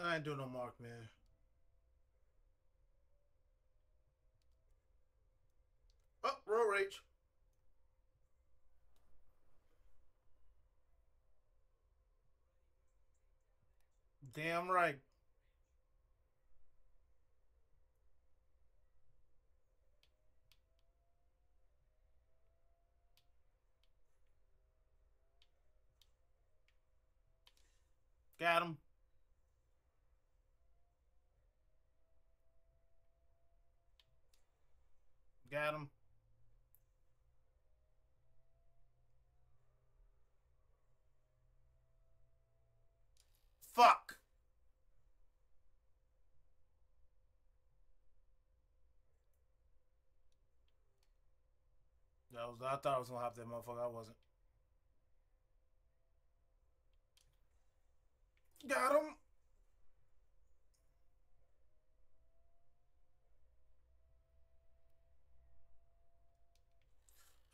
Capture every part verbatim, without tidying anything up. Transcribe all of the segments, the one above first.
I ain't doing no mark, man. Oh, roll rage. Damn right. Got him. Got him. Fuck. That was, I thought I was gonna hop that motherfucker. I wasn't. Got him.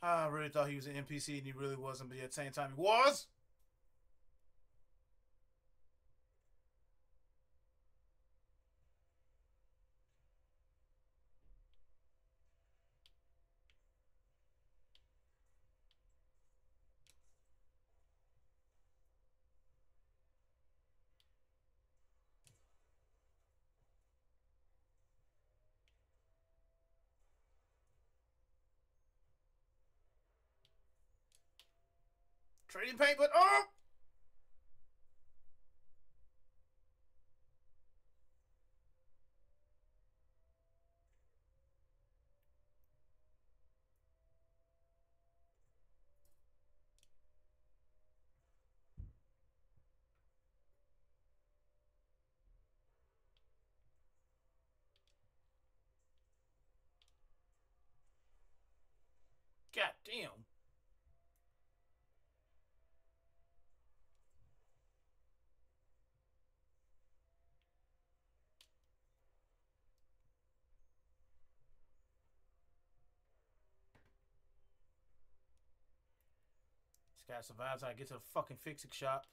I really thought he was an N P C, and he really wasn't, but at the same time, he was. Trading paint, but oh! God damn. Guy survives. I get to the fucking fixing shop.